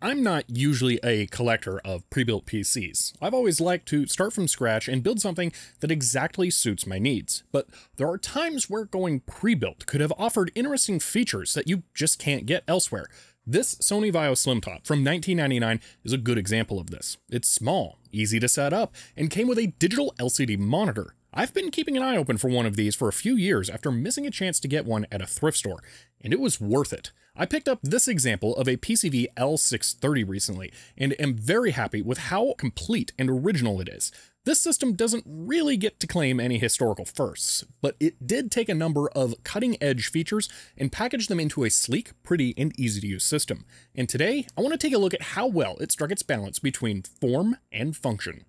I'm not usually a collector of pre-built PCs. I've always liked to start from scratch and build something that exactly suits my needs, but there are times where going pre-built could have offered interesting features that you just can't get elsewhere. This Sony Vaio Slimtop from 1999 is a good example of this. It's small, easy to set up, and came with a digital LCD monitor. I've been keeping an eye open for one of these for a few years after missing a chance to get one at a thrift store, and it was worth it. I picked up this example of a PCV L630 recently, and am very happy with how complete and original it is. This system doesn't really get to claim any historical firsts, but it did take a number of cutting-edge features and package them into a sleek, pretty, and easy-to-use system. And today, I want to take a look at how well it struck its balance between form and function.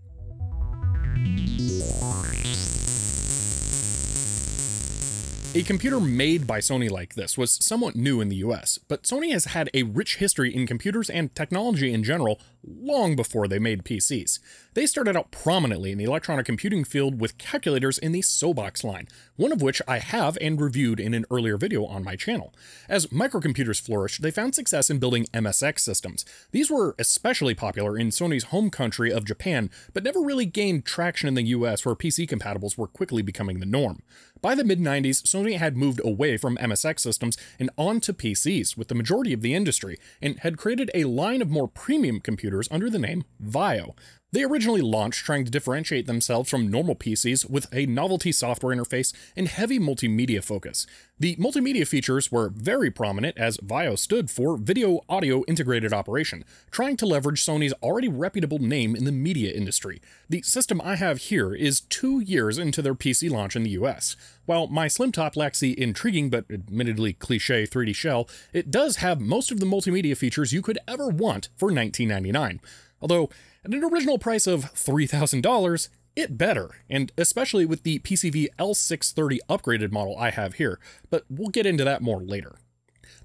A computer made by Sony like this was somewhat new in the US, but Sony has had a rich history in computers and technology in general long before they made PCs. They started out prominently in the electronic computing field with calculators in the SOBAX line, one of which I have and reviewed in an earlier video on my channel. As microcomputers flourished, they found success in building MSX systems. These were especially popular in Sony's home country of Japan, but never really gained traction in the US, where PC compatibles were quickly becoming the norm. By the mid-90s, Sony had moved away from MSX systems and onto PCs with the majority of the industry, and had created a line of more premium computers under the name Vaio. They originally launched trying to differentiate themselves from normal PCs with a novelty software interface and heavy multimedia focus. The multimedia features were very prominent, as Vaio stood for Video Audio Integrated Operation, trying to leverage Sony's already reputable name in the media industry. The system I have here is 2 years into their PC launch in the US. While my Slimtop lacks the intriguing but admittedly cliche 3D shell, it does have most of the multimedia features you could ever want for $19.99. Although, at an original price of $3,000, it better, and especially with the PCV L630 upgraded model I have here, but we'll get into that more later.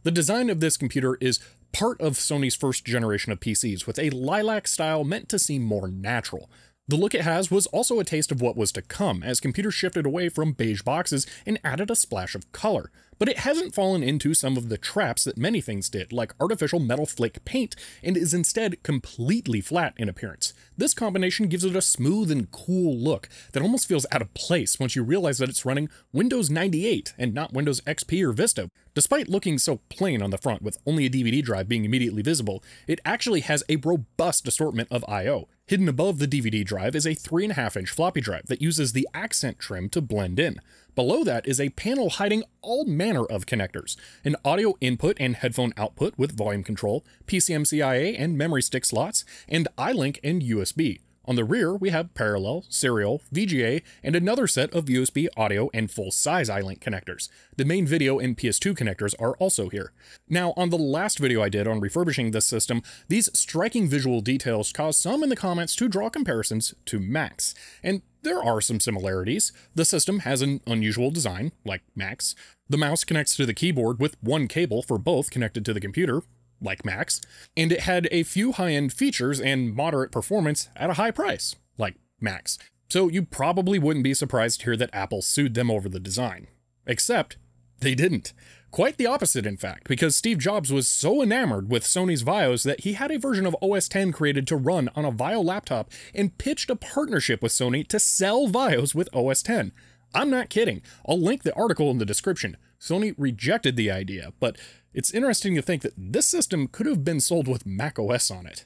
The design of this computer is part of Sony's first generation of PCs, with a lilac style meant to seem more natural. The look it has was also a taste of what was to come, as computers shifted away from beige boxes and added a splash of color. But it hasn't fallen into some of the traps that many things did, like artificial metal flake paint, and is instead completely flat in appearance. This combination gives it a smooth and cool look that almost feels out of place once you realize that it's running Windows 98 and not Windows XP or Vista. Despite looking so plain on the front, with only a DVD drive being immediately visible, it actually has a robust assortment of I/O. Hidden above the DVD drive is a 3.5-inch floppy drive that uses the accent trim to blend in. Below that is a panel hiding all manner of connectors, an audio input and headphone output with volume control, PCMCIA and memory stick slots, and iLink and USB. On the rear, we have parallel, serial, VGA, and another set of USB audio and full-size iLink connectors. The main video and PS2 connectors are also here. Now, on the last video I did on refurbishing this system, these striking visual details caused some in the comments to draw comparisons to Macs. And there are some similarities. The system has an unusual design, like Macs. The mouse connects to the keyboard with one cable for both connected to the computer, like Macs, and it had a few high-end features and moderate performance at a high price, like Macs. So you probably wouldn't be surprised to hear that Apple sued them over the design. Except, they didn't. Quite the opposite, in fact, because Steve Jobs was so enamored with Sony's Vaios that he had a version of OS X created to run on a Vaio laptop and pitched a partnership with Sony to sell Vaios with OS X. I'm not kidding. I'll link the article in the description. Sony rejected the idea, but it's interesting to think that this system could have been sold with macOS on it.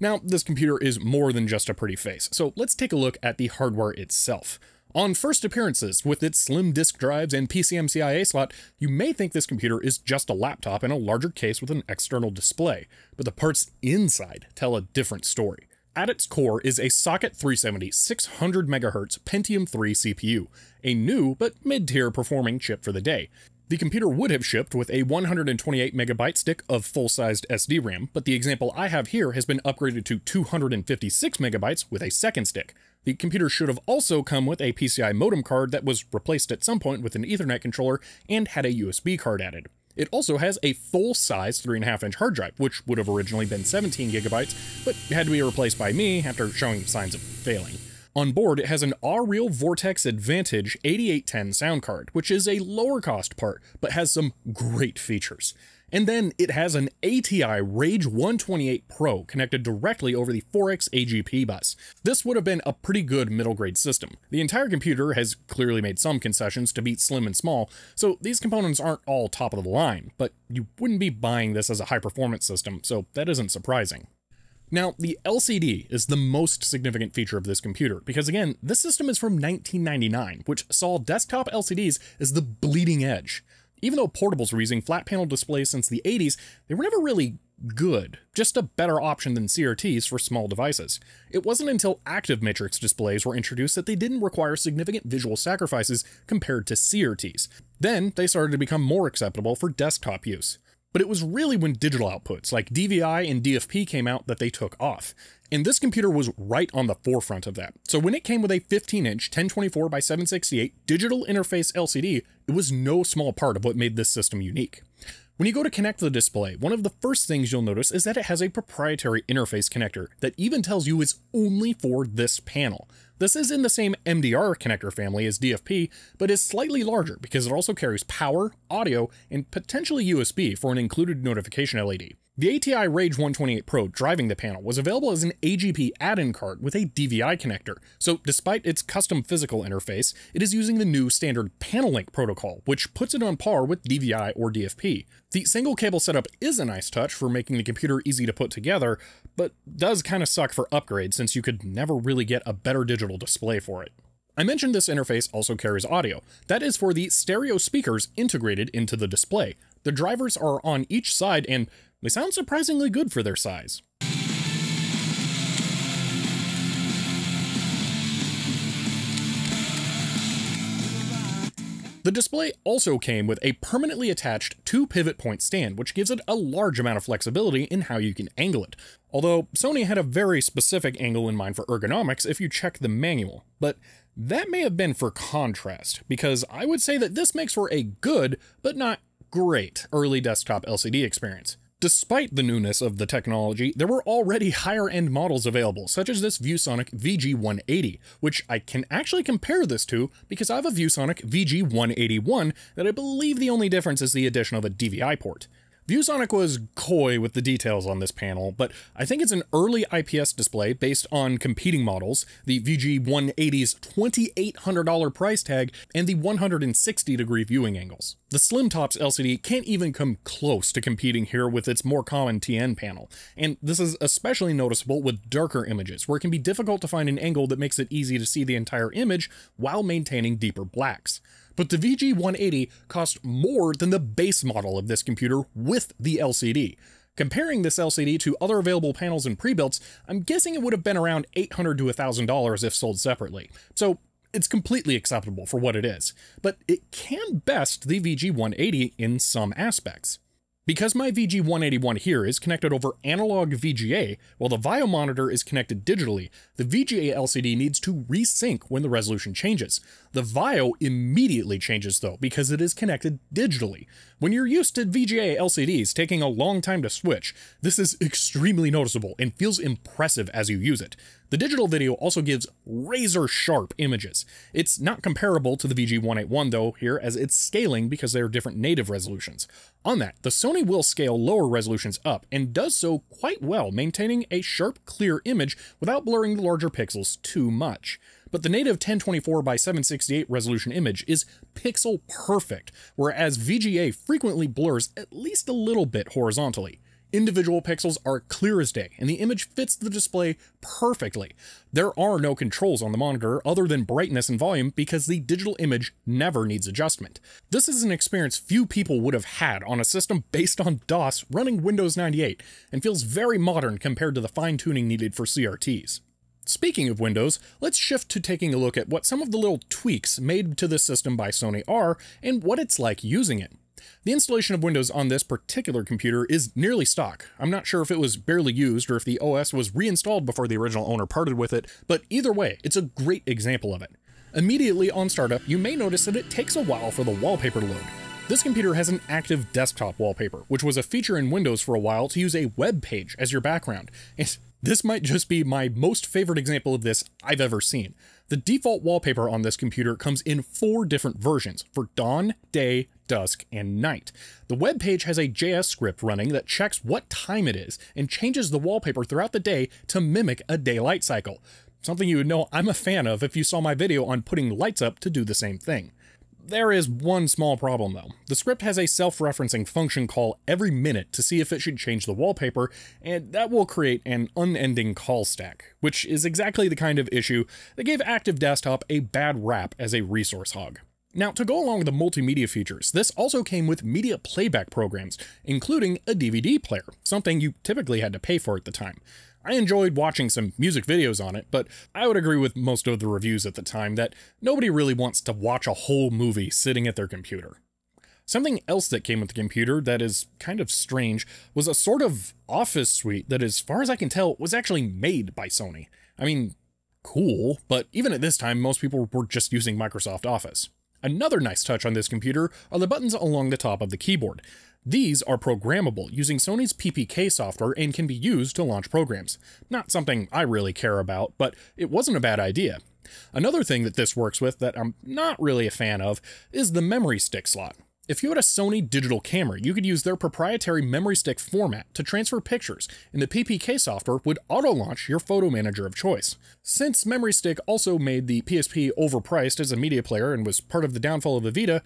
Now, this computer is more than just a pretty face, so let's take a look at the hardware itself. On first appearances, with its slim disk drives and PCMCIA slot, you may think this computer is just a laptop in a larger case with an external display, but the parts inside tell a different story. At its core is a Socket 370 600MHz Pentium 3 CPU, a new but mid-tier performing chip for the day. The computer would have shipped with a 128MB stick of full-sized SD RAM, but the example I have here has been upgraded to 256MB with a second stick. The computer should have also come with a PCI modem card that was replaced at some point with an Ethernet controller and had a USB card added. It also has a full-size 3.5-inch hard drive, which would have originally been 17GB, but had to be replaced by me after showing signs of failing. On board, it has an Aureal Vortex Advantage 8810 sound card, which is a lower-cost part, but has some great features. And then it has an ATI Rage 128 Pro connected directly over the 4X AGP bus. This would have been a pretty good middle grade system. The entire computer has clearly made some concessions to beat slim and small, so these components aren't all top of the line, but you wouldn't be buying this as a high performance system, so that isn't surprising. Now, the LCD is the most significant feature of this computer, because again, this system is from 1999, which saw desktop LCDs as the bleeding edge. Even though portables were using flat panel displays since the 80s, they were never really good, just a better option than CRTs for small devices. It wasn't until active matrix displays were introduced that they didn't require significant visual sacrifices compared to CRTs. Then they started to become more acceptable for desktop use. But it was really when digital outputs like DVI and DFP came out that they took off. And this computer was right on the forefront of that. So when it came with a 15-inch 1024 by 768 digital interface LCD, it was no small part of what made this system unique. When you go to connect the display, one of the first things you'll notice is that it has a proprietary interface connector that even tells you it's only for this panel. This is in the same MDR connector family as DFP, but is slightly larger because it also carries power, audio, and potentially USB for an included notification LED. The ATI Rage 128 Pro driving the panel was available as an AGP add-in card with a DVI connector, so despite its custom physical interface, it is using the new standard PanelLink protocol, which puts it on par with DVI or DFP. The single cable setup is a nice touch for making the computer easy to put together, but does kind of suck for upgrades since you could never really get a better digital display for it. I mentioned this interface also carries audio. That is for the stereo speakers integrated into the display. The drivers are on each side and they sound surprisingly good for their size. The display also came with a permanently attached 2-pivot point stand, which gives it a large amount of flexibility in how you can angle it. Although Sony had a very specific angle in mind for ergonomics if you check the manual, but that may have been for contrast, because I would say that this makes for a good, but not great, early desktop LCD experience. Despite the newness of the technology, there were already higher-end models available, such as this ViewSonic VG180, which I can actually compare this to because I have a ViewSonic VG181 that I believe the only difference is the addition of a DVI port. ViewSonic was coy with the details on this panel, but I think it's an early IPS display based on competing models, the VG180's $2,800 price tag and the 160-degree viewing angles. The Slimtop's LCD can't even come close to competing here with its more common TN panel, and this is especially noticeable with darker images, where it can be difficult to find an angle that makes it easy to see the entire image while maintaining deeper blacks. But the VG180 cost more than the base model of this computer with the LCD. Comparing this LCD to other available panels and pre-builts, I'm guessing it would have been around $800 to $1,000 if sold separately. So it's completely acceptable for what it is, but it can best the VG180 in some aspects. Because my VG181 here is connected over analog VGA, while the Vaio monitor is connected digitally, the VGA LCD needs to resync when the resolution changes. The Vaio immediately changes though, because it is connected digitally. When you're used to VGA LCDs taking a long time to switch, this is extremely noticeable and feels impressive as you use it. The digital video also gives razor sharp images. It's not comparable to the VG181 though here, as it's scaling because they are different native resolutions. On that, the Sony will scale lower resolutions up and does so quite well, maintaining a sharp, clear image without blurring the larger pixels too much. But the native 1024 by 768 resolution image is pixel perfect, whereas VGA frequently blurs at least a little bit horizontally. Individual pixels are clear as day, and the image fits the display perfectly. There are no controls on the monitor other than brightness and volume because the digital image never needs adjustment. This is an experience few people would have had on a system based on DOS running Windows 98, and feels very modern compared to the fine-tuning needed for CRTs. Speaking of Windows, let's shift to taking a look at what some of the little tweaks made to this system by Sony are, and what it's like using it. The installation of Windows on this particular computer is nearly stock. I'm not sure if it was barely used or if the OS was reinstalled before the original owner parted with it, but either way, it's a great example of it. Immediately on startup, you may notice that it takes a while for the wallpaper to load. This computer has an active desktop wallpaper, which was a feature in Windows for a while to use a web page as your background. And This might just be my most favorite example of this I've ever seen. The default wallpaper on this computer comes in 4 different versions for dawn, day, dusk, and night. The web page has a JS script running that checks what time it is and changes the wallpaper throughout the day to mimic a daylight cycle. Something you would know I'm a fan of if you saw my video on putting lights up to do the same thing. There is one small problem though. The script has a self-referencing function call every minute to see if it should change the wallpaper, and that will create an unending call stack, which is exactly the kind of issue that gave Active Desktop a bad rap as a resource hog. Now, to go along with the multimedia features, this also came with media playback programs, including a DVD player, something you typically had to pay for at the time. I enjoyed watching some music videos on it, but I would agree with most of the reviews at the time that nobody really wants to watch a whole movie sitting at their computer. Something else that came with the computer that is kind of strange was a sort of office suite that, as far as I can tell, was actually made by Sony. I mean, cool, but even at this time, most people were just using Microsoft Office. Another nice touch on this computer are the buttons along the top of the keyboard. These are programmable using Sony's PPK software and can be used to launch programs. Not something I really care about, but it wasn't a bad idea. Another thing that this works with that I'm not really a fan of is the memory stick slot. If you had a Sony digital camera, you could use their proprietary memory stick format to transfer pictures, and the PPK software would auto-launch your photo manager of choice. Since Memory Stick also made the PSP overpriced as a media player and was part of the downfall of the Vita,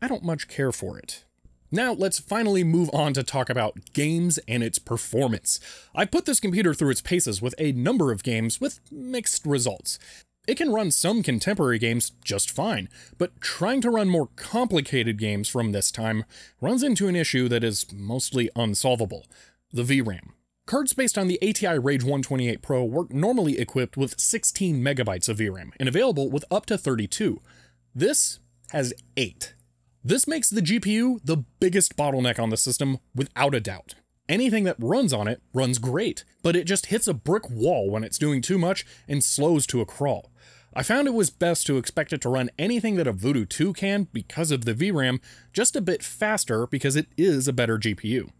I don't much care for it. Now let's finally move on to talk about games and its performance. I've put this computer through its paces with a number of games with mixed results. It can run some contemporary games just fine, but trying to run more complicated games from this time runs into an issue that is mostly unsolvable: the VRAM. Cards based on the ATI Rage 128 Pro were normally equipped with 16 megabytes of VRAM and available with up to 32. This has 8. This makes the GPU the biggest bottleneck on the system, without a doubt. Anything that runs on it runs great, but it just hits a brick wall when it's doing too much and slows to a crawl. I found it was best to expect it to run anything that a Voodoo 2 can, because of the VRAM, just a bit faster because it is a better GPU.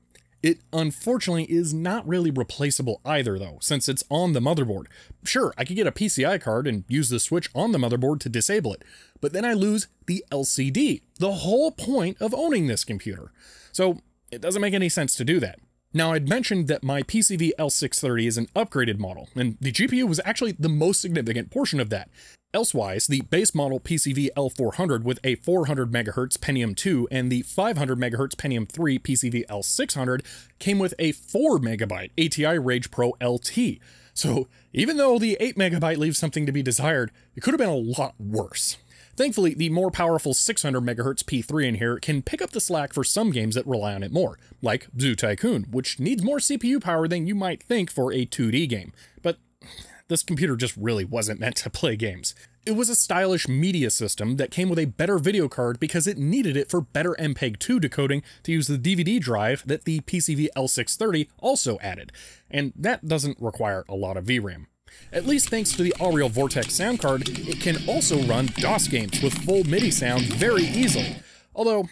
It unfortunately is not really replaceable either though, since it's on the motherboard. Sure, I could get a PCI card and use the switch on the motherboard to disable it, but then I lose the LCD, the whole point of owning this computer. So it doesn't make any sense to do that. Now, I'd mentioned that my PCV L630 is an upgraded model, and the GPU was actually the most significant portion of that. Elsewise, the base model PCV L400 with a 400 MHz Pentium 2 and the 500 MHz Pentium 3 PCV L600 came with a 4 MB ATI Rage Pro LT. So even though the 8 MB leaves something to be desired, it could have been a lot worse. Thankfully, the more powerful 600 MHz P3 in here can pick up the slack for some games that rely on it more, like Zoo Tycoon, which needs more CPU power than you might think for a 2D game. But this computer just really wasn't meant to play games. It was a stylish media system that came with a better video card because it needed it for better MPEG-2 decoding to use the DVD drive that the PCV L630 also added, and that doesn't require a lot of VRAM. At least thanks to the Aureal Vortex sound card, it can also run DOS games with full MIDI sound very easily. Although,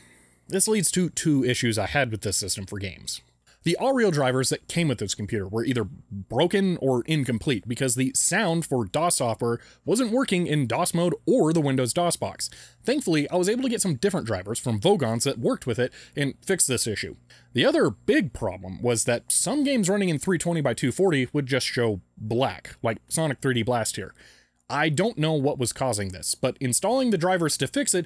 this leads to two issues I had with this system for games. The Aureal drivers that came with this computer were either broken or incomplete because the sound for DOS software wasn't working in DOS mode or the Windows DOS box. Thankfully, I was able to get some different drivers from Vogons that worked with it and fixed this issue. The other big problem was that some games running in 320x240 would just show black, like Sonic 3D Blast here. I don't know what was causing this, but installing the drivers to fix it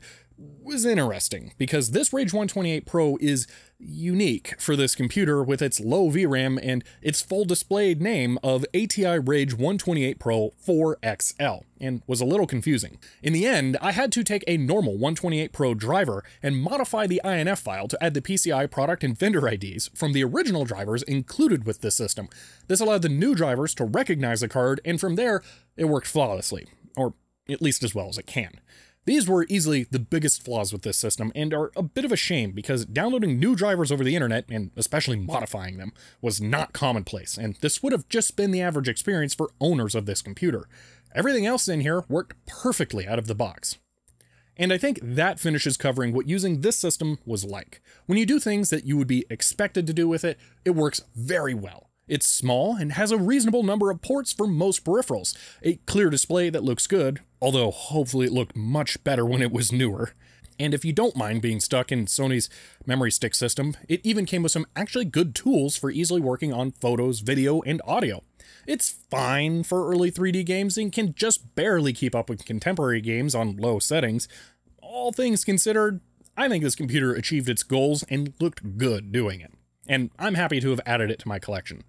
was interesting, because this Rage 128 Pro is unique for this computer with its low VRAM and its full displayed name of ATI Rage 128 Pro 4XL, and was a little confusing. In the end, I had to take a normal 128 Pro driver and modify the INF file to add the PCI product and vendor IDs from the original drivers included with this system. This allowed the new drivers to recognize the card, and from there, it worked flawlessly, or at least as well as it can. These were easily the biggest flaws with this system and are a bit of a shame because downloading new drivers over the internet, and especially modifying them, was not commonplace, and this would have just been the average experience for owners of this computer. Everything else in here worked perfectly out of the box. And I think that finishes covering what using this system was like. When you do things that you would be expected to do with it, it works very well. It's small and has a reasonable number of ports for most peripherals, a clear display that looks good, although hopefully it looked much better when it was newer. And if you don't mind being stuck in Sony's memory stick system, it even came with some actually good tools for easily working on photos, video, and audio. It's fine for early 3D games and can just barely keep up with contemporary games on low settings. All things considered, I think this computer achieved its goals and looked good doing it. And I'm happy to have added it to my collection.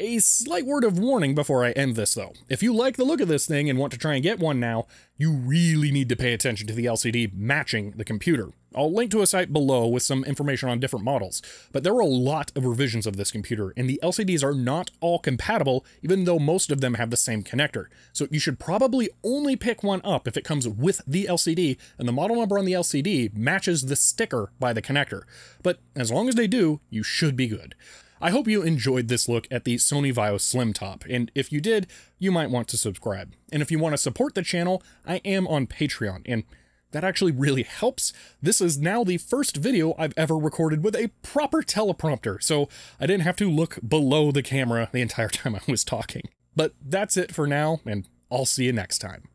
A slight word of warning before I end this though. If you like the look of this thing and want to try and get one now, you really need to pay attention to the LCD matching the computer. I'll link to a site below with some information on different models, but there were a lot of revisions of this computer, and the LCDs are not all compatible, even though most of them have the same connector. So you should probably only pick one up if it comes with the LCD, and the model number on the LCD matches the sticker by the connector. But as long as they do, you should be good. I hope you enjoyed this look at the Sony Vaio Slimtop, and if you did, you might want to subscribe. And if you want to support the channel, I am on Patreon, and that actually really helps. This is now the first video I've ever recorded with a proper teleprompter, so I didn't have to look below the camera the entire time I was talking. But that's it for now, and I'll see you next time.